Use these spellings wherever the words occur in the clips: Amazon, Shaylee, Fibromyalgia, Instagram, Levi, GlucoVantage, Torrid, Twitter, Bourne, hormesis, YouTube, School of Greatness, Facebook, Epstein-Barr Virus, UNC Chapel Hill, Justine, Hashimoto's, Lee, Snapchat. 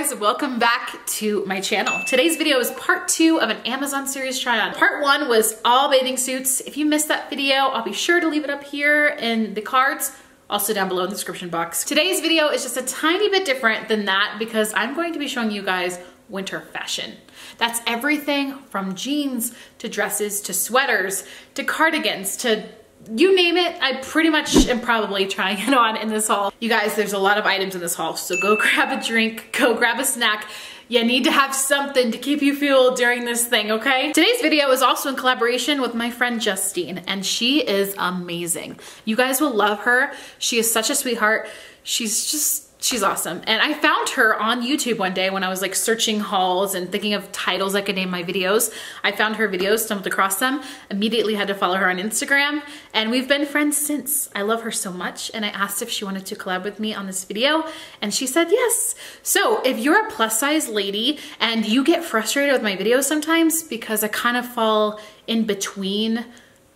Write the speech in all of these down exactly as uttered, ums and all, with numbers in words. guys, welcome back to my channel. Today's video is part two of an Amazon series try on. Part one was all bathing suits. If you missed that video, I'll be sure to leave it up here in the cards, also down below in the description box. Today's video is just a tiny bit different than that because I'm going to be showing you guys winter fashion. That's everything from jeans to dresses to sweaters to cardigans to you name it. I pretty much am probably trying it on in this haul. You guys, there's a lot of items in this haul, so go grab a drink, go grab a snack. You need to have something to keep you fueled during this thing, okay? Today's video is also in collaboration with my friend Justine, and she is amazing. You guys will love her. She is such a sweetheart. She's just She's awesome. And I found her on YouTube one day when I was like searching hauls and thinking of titles I could name my videos. I found her videos, stumbled across them, immediately had to follow her on Instagram, and we've been friends since. I love her so much, and I asked if she wanted to collab with me on this video, and she said yes. So if you're a plus size lady and you get frustrated with my videos sometimes because I kind of fall in between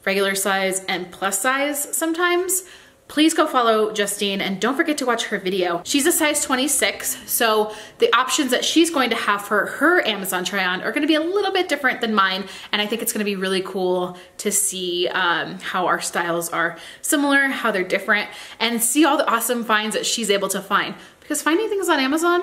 regular size and plus size sometimes, please go follow Justine and don't forget to watch her video. She's a size twenty-six, so the options that she's going to have for her Amazon try on are gonna be a little bit different than mine, and I think it's gonna be really cool to see um, how our styles are similar, how they're different, and see all the awesome finds that she's able to find. Because finding things on Amazon,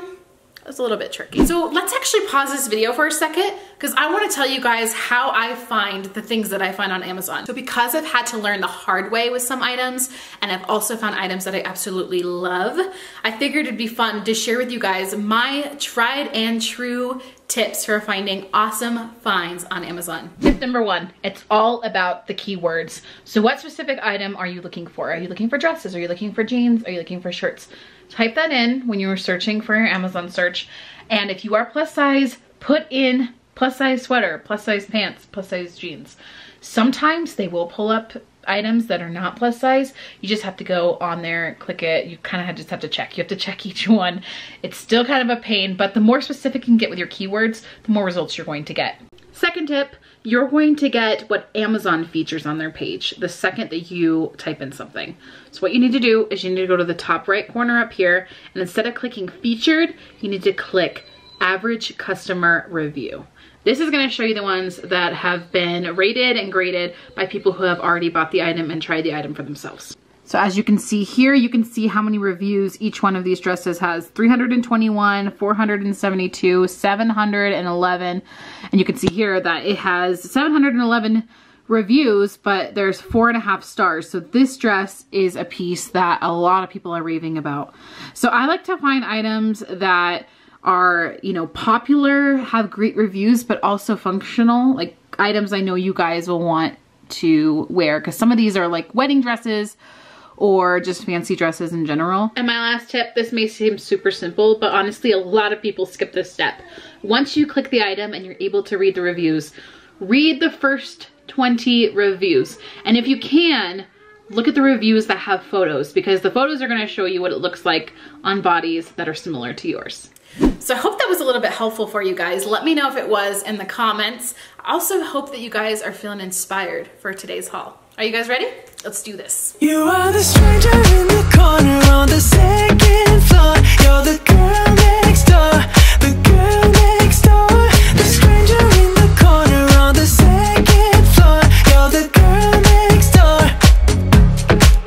it's a little bit tricky. So let's actually pause this video for a second because I want to tell you guys how I find the things that I find on Amazon. So because I've had to learn the hard way with some items, and I've also found items that I absolutely love, I figured it'd be fun to share with you guys my tried and true tips for finding awesome finds on Amazon. Tip number one, it's all about the keywords. So what specific item are you looking for? Are you looking for dresses? Are you looking for jeans? Are you looking for shirts? Type that in when you were searching for your Amazon search. And if you are plus size, put in plus size sweater, plus size pants, plus size jeans. Sometimes they will pull up items that are not plus size. You just have to go on there, click it. You kind of just have to check. You have to check each one. It's still kind of a pain, but the more specific you can get with your keywords, the more results you're going to get. Second tip, you're going to get what Amazon features on their page the second that you type in something. So what you need to do is you need to go to the top right corner up here, and instead of clicking featured, you need to click average customer review. This is going to show you the ones that have been rated and graded by people who have already bought the item and tried the item for themselves. So as you can see here, you can see how many reviews each one of these dresses has. three hundred twenty-one, four hundred seventy-two, seven hundred eleven, and you can see here that it has seven hundred eleven reviews, but there's four and a half stars. So this dress is a piece that a lot of people are raving about. So I like to find items that are, you know, popular, have great reviews, but also functional, like items I know you guys will want to wear, because some of these are like wedding dresses or just fancy dresses in general. And my last tip, this may seem super simple, but honestly a lot of people skip this step. Once you click the item and you're able to read the reviews, read the first twenty reviews. And if you can, look at the reviews that have photos, because the photos are going to show you what it looks like on bodies that are similar to yours. So I hope that was a little bit helpful for you guys. Let me know if it was in the comments. I also hope that you guys are feeling inspired for today's haul. Are you guys ready? Let's do this. You are the stranger in the corner on the second floor. You're the girl next door, the girl next door. The stranger in the corner on the second floor. You're the girl next door.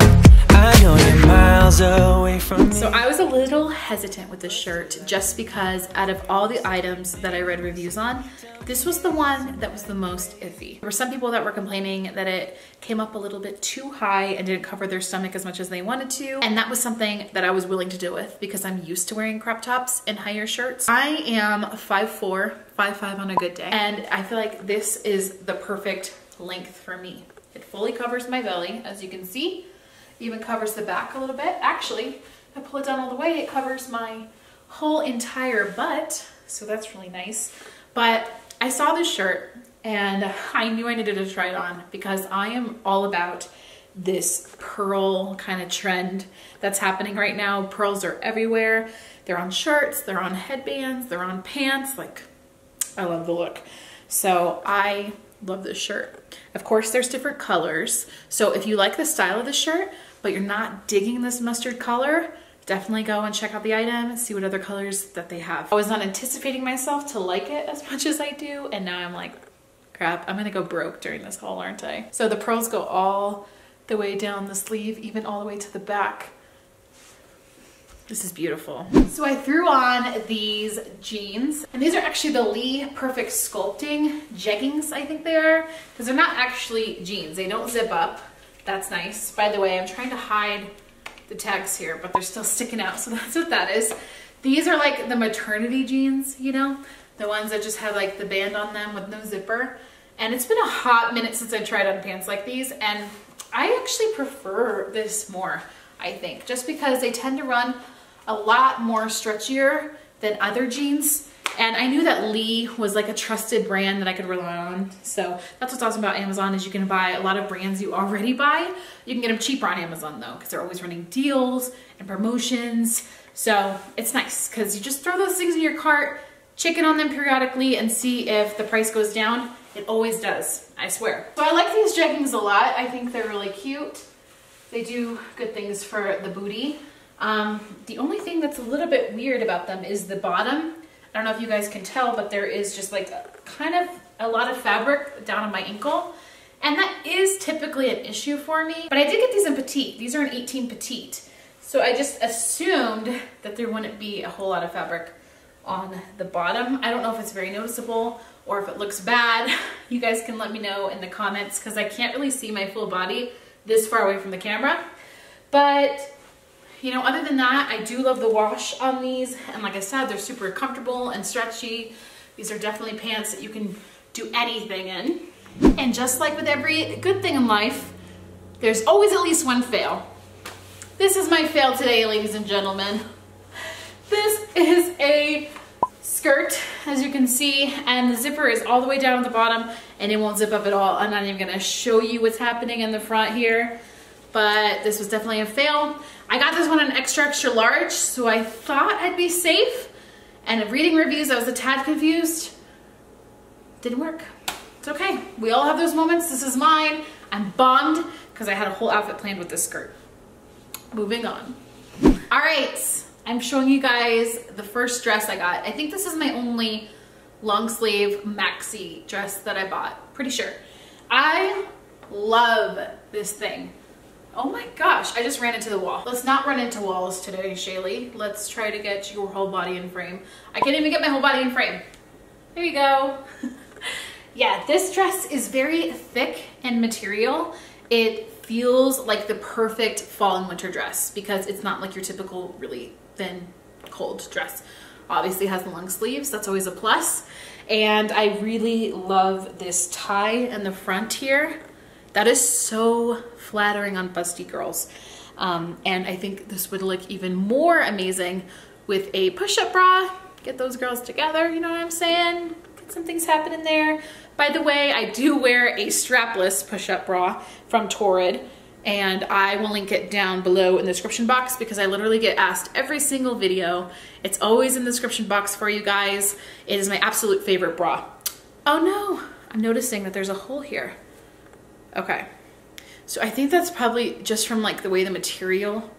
I know you're miles away from me. So I was a little hesitant with this shirt just because out of all the items that I read reviews on, this was the one that was the most iffy. There were some people that were complaining that it came up a little bit too high and didn't cover their stomach as much as they wanted to, and that was something that I was willing to deal with because I'm used to wearing crop tops and higher shirts. I am five four, five five on a good day, and I feel like this is the perfect length for me. It fully covers my belly, as you can see, even covers the back a little bit. Actually, I pull it down all the way, it covers my whole entire butt, so that's really nice. But I saw this shirt and I knew I needed to try it on because I am all about this pearl kind of trend that's happening right now. Pearls are everywhere. They're on shirts, they're on headbands, they're on pants. Like, I love the look. So I love this shirt. Of course, there's different colors. So if you like the style of the shirt, but you're not digging this mustard color, definitely go and check out the item, see what other colors that they have. I was not anticipating myself to like it as much as I do, and now I'm like, crap, I'm gonna go broke during this haul, aren't I? So the pearls go all the way down the sleeve, even all the way to the back. This is beautiful. So I threw on these jeans, and these are actually the Lee Perfect Sculpting jeggings, I think they are, because they're not actually jeans. They don't zip up. That's nice. By the way, I'm trying to hide the tags here, but they're still sticking out, so that's what that is. These are like the maternity jeans, you know, the ones that just have like the band on them with no zipper. And it's been a hot minute since I tried on pants like these, and I actually prefer this more, I think, just because they tend to run a lot more stretchier than other jeans. And I knew that Lee was like a trusted brand that I could rely on. So that's what's awesome about Amazon, is you can buy a lot of brands you already buy. You can get them cheaper on Amazon though, because they're always running deals and promotions. So it's nice because you just throw those things in your cart, check in on them periodically, and see if the price goes down. It always does, I swear. So I like these jeggings a lot. I think they're really cute. They do good things for the booty. Um, the only thing that's a little bit weird about them is the bottom. I don't know if you guys can tell, but there is just like a, kind of a lot of fabric down on my ankle. And that is typically an issue for me. But I did get these in petite. These are an eighteen petite. So I just assumed that there wouldn't be a whole lot of fabric on the bottom. I don't know if it's very noticeable or if it looks bad. You guys can let me know in the comments, because I can't really see my full body this far away from the camera. But you know, other than that, I do love the wash on these. And like I said, they're super comfortable and stretchy. These are definitely pants that you can do anything in. And just like with every good thing in life, there's always at least one fail. This is my fail today, ladies and gentlemen. This is a skirt, as you can see, and the zipper is all the way down at the bottom, and it won't zip up at all. I'm not even gonna show you what's happening in the front here, but this was definitely a fail. I got this one in extra, extra large, so I thought I'd be safe. And reading reviews, I was a tad confused. Didn't work. It's okay. We all have those moments. This is mine. I'm bummed because I had a whole outfit planned with this skirt. Moving on. All right, I'm showing you guys the first dress I got. I think this is my only long sleeve maxi dress that I bought. Pretty sure. I love this thing. Oh my gosh, I just ran into the wall. Let's not run into walls today, Shaylee. Let's try to get your whole body in frame. I can't even get my whole body in frame. There you go. Yeah, this dress is very thick in material. It feels like the perfect fall and winter dress because it's not like your typical really thin, cold dress. Obviously has long sleeves, that's always a plus. And I really love this tie in the front here. That is so flattering on busty girls. Um, and I think this would look even more amazing with a push-up bra. Get those girls together, you know what I'm saying? Get some things happening there. By the way, I do wear a strapless push-up bra from Torrid, and I will link it down below in the description box because I literally get asked every single video. It's always in the description box for you guys. It is my absolute favorite bra. Oh no, I'm noticing that there's a hole here. Okay, so I think that's probably just from like the way the material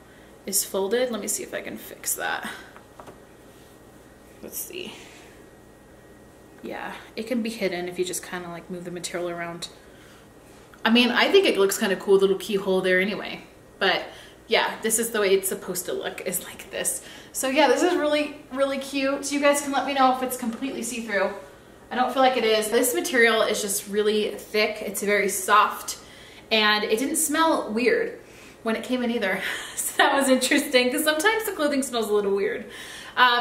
is folded. Let me see if I can fix that. Let's see. Yeah, it can be hidden if you just kind of like move the material around. I mean, I think it looks kind of cool, little keyhole there anyway. But yeah, this is the way it's supposed to look, is like this. So yeah, this is really, really cute. You guys can let me know if it's completely see-through. I don't feel like it is. This material is just really thick. It's very soft, and it didn't smell weird when it came in either. So that was interesting, because sometimes the clothing smells a little weird. Um,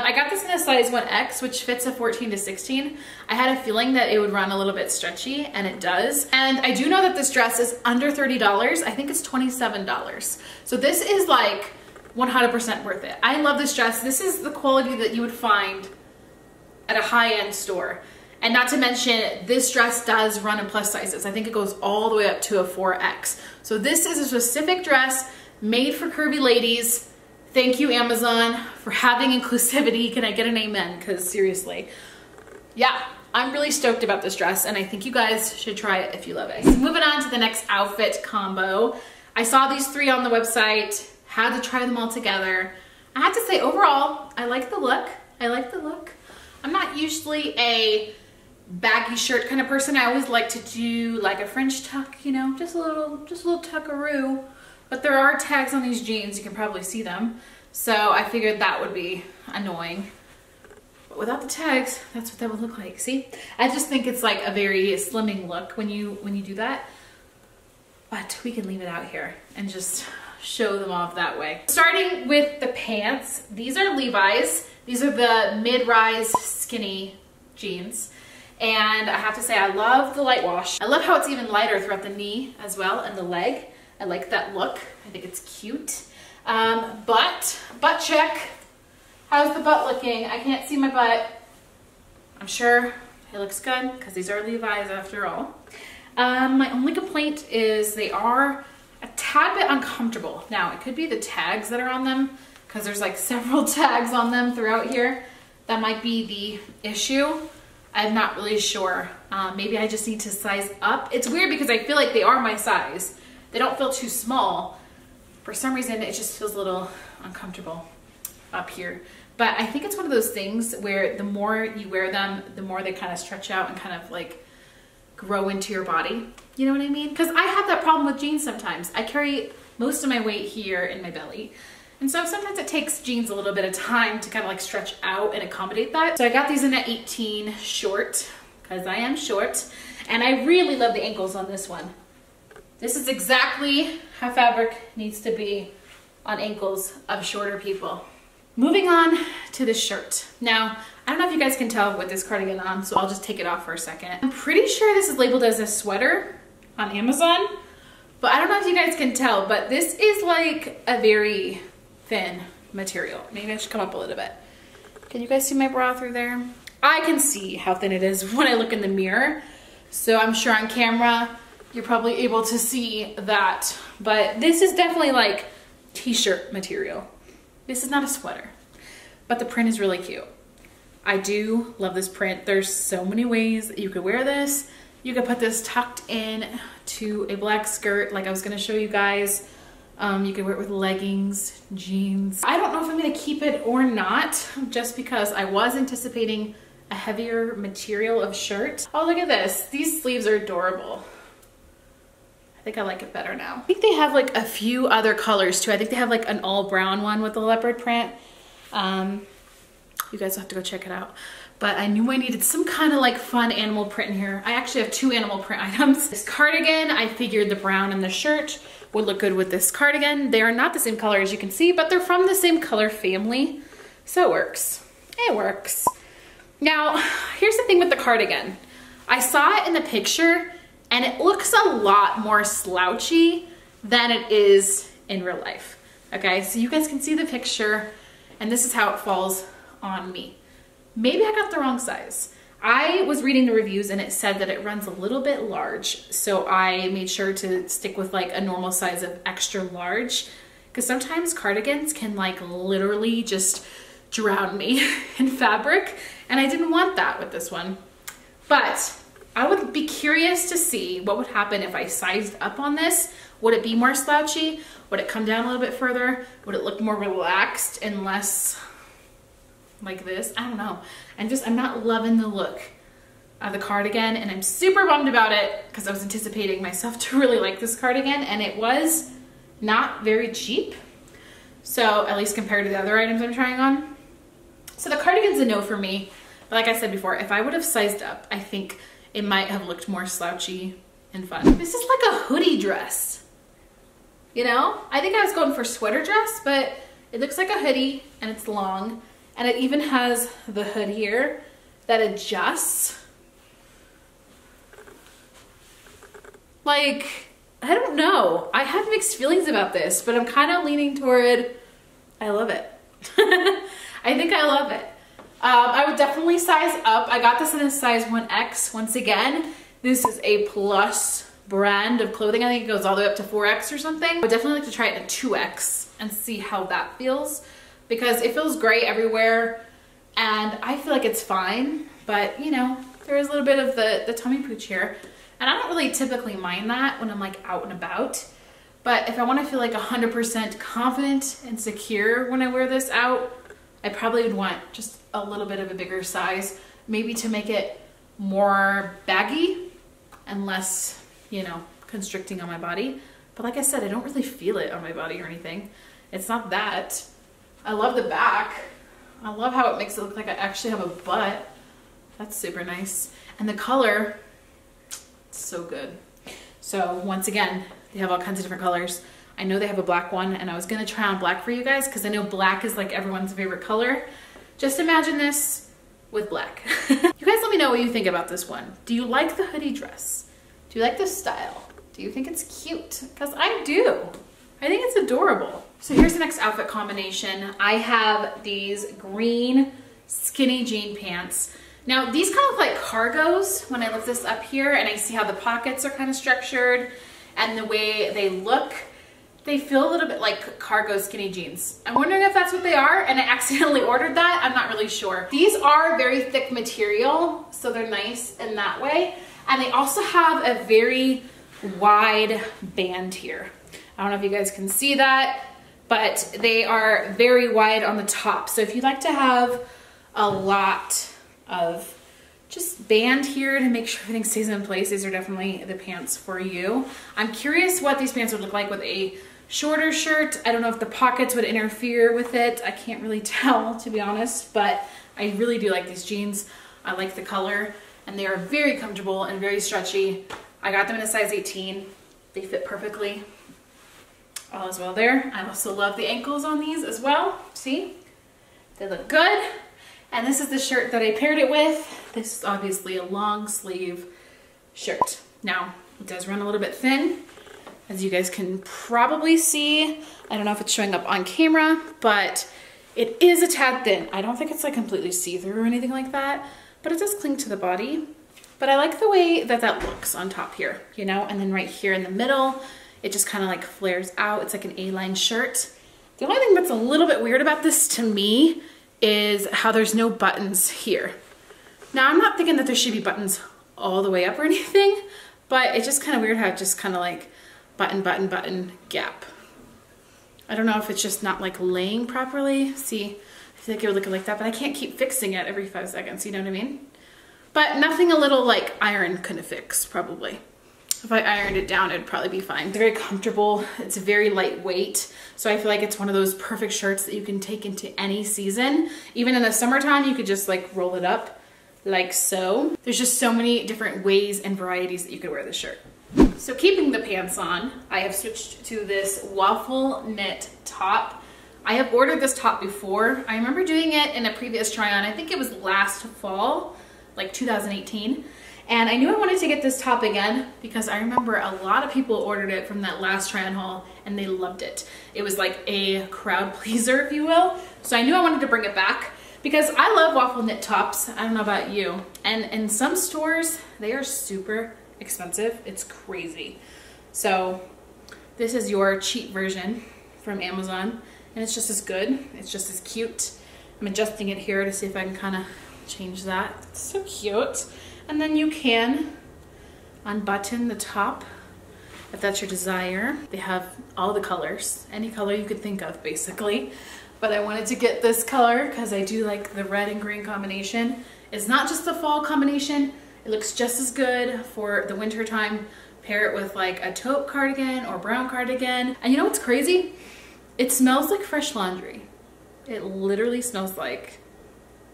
I got this in a size one X, which fits a fourteen to sixteen. I had a feeling that it would run a little bit stretchy, and it does. And I do know that this dress is under thirty dollars. I think it's twenty-seven dollars. So this is like one hundred percent worth it. I love this dress. This is the quality that you would find at a high-end store. And not to mention, this dress does run in plus sizes. I think it goes all the way up to a four X. So this is a specific dress made for curvy ladies. Thank you, Amazon, for having inclusivity. Can I get an amen? Because seriously. Yeah, I'm really stoked about this dress, and I think you guys should try it if you love it. So moving on to the next outfit combo. I saw these three on the website, had to try them all together. I have to say overall, I like the look. I like the look. I'm not usually a baggy shirt kind of person. I always like to do like a French tuck, you know, just a little, just a little tuckaroo. But there are tags on these jeans. You can probably see them. So I figured that would be annoying. But without the tags, that's what that would look like. See, I just think it's like a very slimming look when you when you do that. But we can leave it out here and just show them off that way. Starting with the pants, these are Levi's. These are the mid-rise skinny jeans. And I have to say, I love the light wash. I love how it's even lighter throughout the knee as well and the leg. I like that look. I think it's cute. Um, butt, butt check. How's the butt looking? I can't see my butt. I'm sure it looks good because these are Levi's after all. Um, my only complaint is they are a tad bit uncomfortable. Now, it could be the tags that are on them because there's like several tags on them throughout here. That might be the issue. I'm not really sure. Uh, maybe I just need to size up. It's weird because I feel like they are my size. They don't feel too small. For some reason, it just feels a little uncomfortable up here. But I think it's one of those things where the more you wear them, the more they kind of stretch out and kind of like grow into your body. You know what I mean? Because I have that problem with jeans sometimes. I carry most of my weight here in my belly. And so sometimes it takes jeans a little bit of time to kind of like stretch out and accommodate that. So I got these in an eighteen short, because I am short. And I really love the ankles on this one. This is exactly how fabric needs to be on ankles of shorter people. Moving on to this shirt. Now, I don't know if you guys can tell with this cardigan on, so I'll just take it off for a second. I'm pretty sure this is labeled as a sweater on Amazon, but I don't know if you guys can tell, but this is like a very thin material. Maybe I should come up a little bit. Can you guys see my bra through there? I can see how thin it is when I look in the mirror. So I'm sure on camera, you're probably able to see that, but this is definitely like t-shirt material. This is not a sweater, but the print is really cute. I do love this print. There's so many ways that you could wear this. You could put this tucked in to a black skirt like I was gonna show you guys. Um, you can wear it with leggings, jeans. I don't know if I'm gonna keep it or not, just because I was anticipating a heavier material of shirt. Oh, look at this. These sleeves are adorable. I think I like it better now. I think they have like a few other colors too. I think they have like an all brown one with a leopard print. Um, you guys will have to go check it out. But I knew I needed some kind of like fun animal print in here. I actually have two animal print items. This cardigan, I figured the brown and the shirt would look good with this cardigan. They are not the same color as you can see, but they're from the same color family. So it works. It works. Now, here's the thing with the cardigan. I saw it in the picture and it looks a lot more slouchy than it is in real life. Okay, so you guys can see the picture and this is how it falls on me. Maybe I got the wrong size. I was reading the reviews and it said that it runs a little bit large. So I made sure to stick with like a normal size of extra large because sometimes cardigans can like literally just drown me in fabric. And I didn't want that with this one. But I would be curious to see what would happen if I sized up on this. Would it be more slouchy? Would it come down a little bit further? Would it look more relaxed and less like this? I don't know. I'm just, I'm not loving the look of the cardigan and I'm super bummed about it because I was anticipating myself to really like this cardigan and it was not very cheap. So at least compared to the other items I'm trying on. So the cardigan's a no for me. But like I said before, if I would have sized up, I think it might have looked more slouchy and fun. This is like a hoodie dress, you know? I think I was going for sweater dress, but it looks like a hoodie and it's long and it even has the hood here that adjusts. Like, I don't know. I have mixed feelings about this, but I'm kind of leaning toward, I love it. I think I love it. Um, I would definitely size up. I got this in a size one X once again. This is a plus brand of clothing. I think it goes all the way up to four X or something. I would definitely like to try it in two X and see how that feels because it feels great everywhere and I feel like it's fine, but you know, there is a little bit of the, the tummy pooch here and I don't really typically mind that when I'm like out and about, But if I want to feel like one hundred percent confident and secure when I wear this out, I probably would want just a little bit of a bigger size, maybe to make it more baggy and less, you know, constricting on my body. But like I said, I don't really feel it on my body or anything. It's not that. I love the back. I love how it makes it look like I actually have a butt. That's super nice. And the color, it's so good. So once again, they have all kinds of different colors. I know they have a black one, and I was gonna try on black for you guys because I know black is like everyone's favorite color. Just imagine this with black. You guys let me know what you think about this one. Do you like the hoodie dress? Do you like the style? Do you think it's cute? Because I do. I think it's adorable. So here's the next outfit combination. I have these green skinny jean pants. Now these kind of look like cargos when I lift this up here, and I see how the pockets are kind of structured and the way they look. They feel a little bit like cargo skinny jeans. I'm wondering if that's what they are, and I accidentally ordered that. I'm not really sure. These are very thick material, so they're nice in that way. And they also have a very wide band here. I don't know if you guys can see that, but they are very wide on the top. So if you'd like to have a lot of just band here to make sure everything stays in place, these are definitely the pants for you. I'm curious what these pants would look like with a shorter shirt. I don't know if the pockets would interfere with it. I can't really tell, to be honest, but I really do like these jeans. I like the color, and they are very comfortable and very stretchy. I got them in a size eighteen. They fit perfectly. All is well there. I also love the ankles on these as well. See? They look good. And this is the shirt that I paired it with. This is obviously a long sleeve shirt. Now, it does run a little bit thin, as you guys can probably see. I don't know if it's showing up on camera, but it is a tad thin. I don't think it's like completely see-through or anything like that, but it does cling to the body. But I like the way that that looks on top here, you know? And then right here in the middle, it just kind of like flares out. It's like an A-line shirt. The only thing that's a little bit weird about this to me is how there's no buttons here. Now, I'm not thinking that there should be buttons all the way up or anything, but it's just kind of weird how it just kind of like button, button, button, gap. I don't know if it's just not like laying properly. See, I feel like it would look like that, but I can't keep fixing it every five seconds, you know what I mean? But nothing a little like iron couldn't fix, probably. If I ironed it down, it'd probably be fine. It's very comfortable. It's very lightweight. So I feel like it's one of those perfect shirts that you can take into any season. Even in the summertime, you could just like roll it up like so. There's just so many different ways and varieties that you could wear this shirt. So keeping the pants on, I have switched to this waffle knit top. I have ordered this top before. I remember doing it in a previous try on. I think it was last fall, like two thousand eighteen. And I knew I wanted to get this top again because I remember a lot of people ordered it from that last try-on haul and they loved it. It was like a crowd pleaser, if you will. So I knew I wanted to bring it back because I love waffle knit tops. I don't know about you. And in some stores, they are super expensive. It's crazy. So this is your cheap version from Amazon, and it's just as good. It's just as cute. I'm adjusting it here to see if I can kind of change that. It's so cute. And then you can unbutton the top if that's your desire. They have all the colors, any color you could think of basically. But I wanted to get this color because I do like the red and green combination. It's not just the fall combination. It looks just as good for the winter time. Pair it with like a taupe cardigan or brown cardigan. And you know what's crazy? It smells like fresh laundry. It literally smells like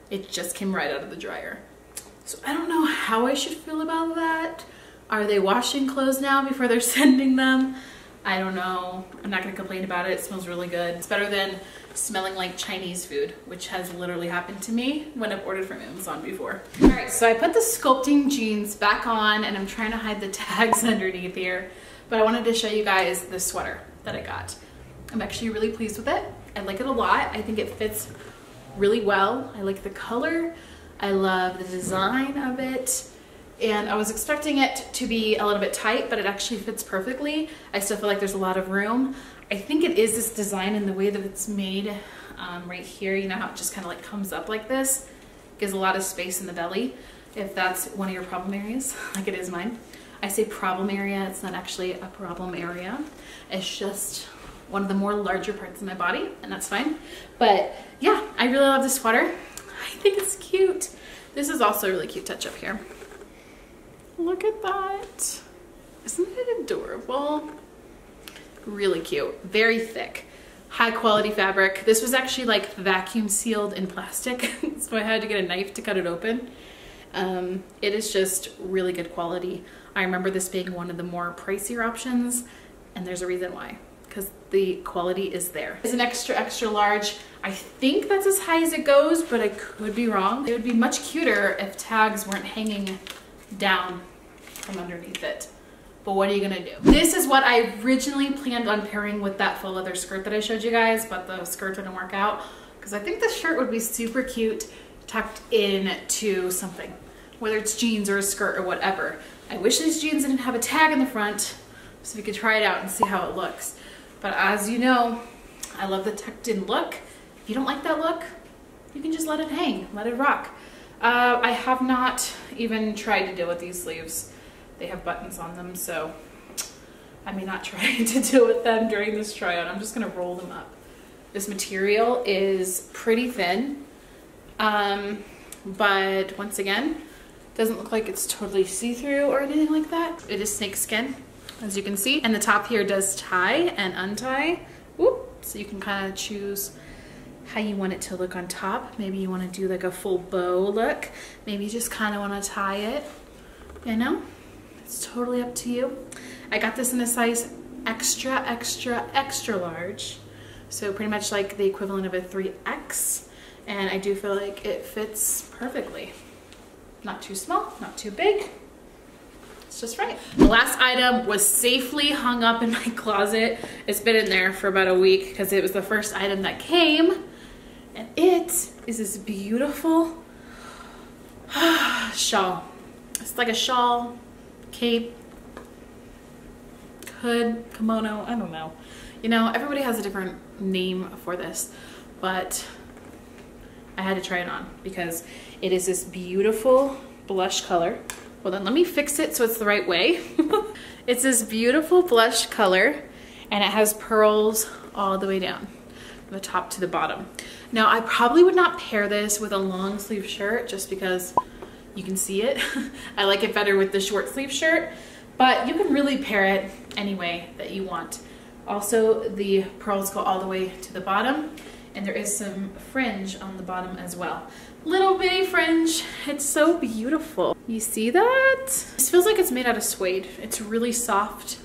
it just came right out of the dryer. So I don't know how I should feel about that. Are they washing clothes now before they're sending them? I don't know. I'm not gonna complain about it. It smells really good. It's better than smelling like Chinese food, which has literally happened to me when I've ordered from Amazon before. All right, so I put the sculpting jeans back on, and I'm trying to hide the tags underneath here, but I wanted to show you guys this sweater that I got. I'm actually really pleased with it. I like it a lot. I think it fits really well. I like the color. I love the design of it, and I was expecting it to be a little bit tight, but it actually fits perfectly. I still feel like there's a lot of room. I think it is this design and the way that it's made um, right here, you know how it just kind of like comes up like this, gives a lot of space in the belly if that's one of your problem areas, like it is mine. I say problem area, it's not actually a problem area. It's just one of the more larger parts of my body, and that's fine. But yeah, I really love this sweater. I think it's cute. This is also a really cute touch up here. Look at that. Isn't it adorable? Really cute, very thick, high quality fabric. This was actually like vacuum sealed in plastic, so I had to get a knife to cut it open. Um, it is just really good quality. I remember this being one of the more pricier options, and there's a reason why, because the quality is there. It's an extra, extra large. I think that's as high as it goes, but I could be wrong. It would be much cuter if tags weren't hanging down from underneath it. But what are you gonna do? This is what I originally planned on pairing with that faux leather skirt that I showed you guys, but the skirt didn't work out because I think this shirt would be super cute tucked into something, whether it's jeans or a skirt or whatever. I wish these jeans didn't have a tag in the front so we could try it out and see how it looks. But as you know, I love the tucked in look. If you don't like that look, you can just let it hang, let it rock. Uh, I have not even tried to deal with these sleeves. They have buttons on them, so I may not try to deal with them during this try on. I'm just gonna roll them up. This material is pretty thin, um, but once again, doesn't look like it's totally see-through or anything like that. It is snakeskin, as you can see. And the top here does tie and untie. Whoop, so you can kind of choose how you want it to look on top. Maybe you wanna do like a full bow look. Maybe you just kinda wanna tie it, you know? It's totally up to you. I got this in a size extra, extra, extra large. So pretty much like the equivalent of a three X. And I do feel like it fits perfectly. Not too small, not too big. It's just right. The last item was safely hung up in my closet. It's been in there for about a week because it was the first item that came. And it is this beautiful shawl. It's like a shawl. Cape, hood, kimono, I don't know. You know, everybody has a different name for this, but I had to try it on because it is this beautiful blush color. Well then, let me fix it so it's the right way. It's this beautiful blush color and it has pearls all the way down, from the top to the bottom. Now, I probably would not pair this with a long sleeve shirt just because you can see it. I like it better with the short sleeve shirt, but you can really pair it any way that you want. Also, the pearls go all the way to the bottom, and there is some fringe on the bottom as well. Little bitty fringe, it's so beautiful. You see that? This feels like it's made out of suede. It's really soft.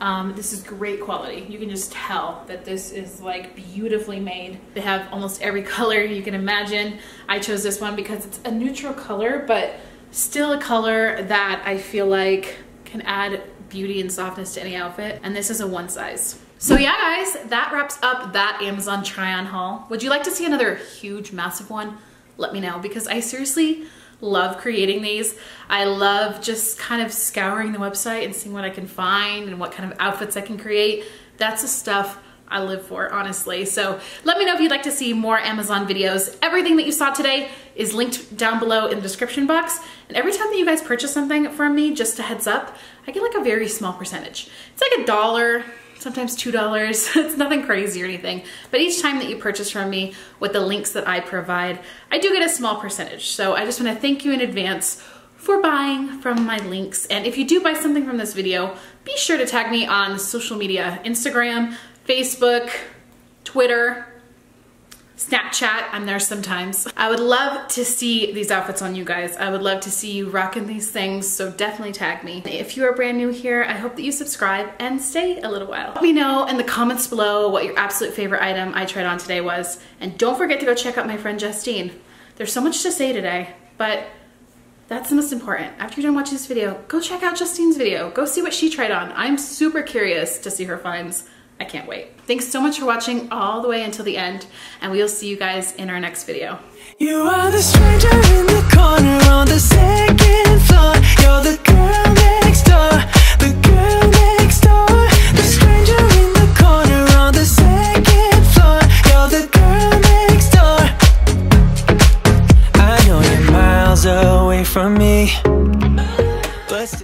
Um, this is great quality. You can just tell that this is like beautifully made. They have almost every color you can imagine. I chose this one because it's a neutral color, but still a color that I feel like can add beauty and softness to any outfit. And this is a one size. So yeah, guys, that wraps up that Amazon try-on haul. Would you like to see another huge, massive one? Let me know, because I seriously love creating these. I love just kind of scouring the website and seeing what I can find and what kind of outfits I can create. That's the stuff I live for, honestly. So let me know if you'd like to see more Amazon videos. Everything that you saw today is linked down below in the description box. And every time that you guys purchase something from me, just a heads up, I get like a very small percentage. It's like a dollar, sometimes two dollars. It's nothing crazy or anything. But each time that you purchase from me with the links that I provide, I do get a small percentage. So I just want to thank you in advance for buying from my links. And if you do buy something from this video, be sure to tag me on social media, Instagram, Facebook, Twitter, Snapchat. I'm there sometimes. I would love to see these outfits on you guys. I would love to see you rocking these things, so definitely tag me. If you are brand new here, I hope that you subscribe and stay a little while. Let me know in the comments below what your absolute favorite item I tried on today was. And don't forget to go check out my friend Justine. There's so much to say today, but that's the most important. After you're done watching this video, go check out Justine's video. Go see what she tried on. I'm super curious to see her finds. I can't wait. Thanks so much for watching all the way until the end, and we'll see you guys in our next video. You are the stranger in the corner on the second floor. You're the girl next door, the girl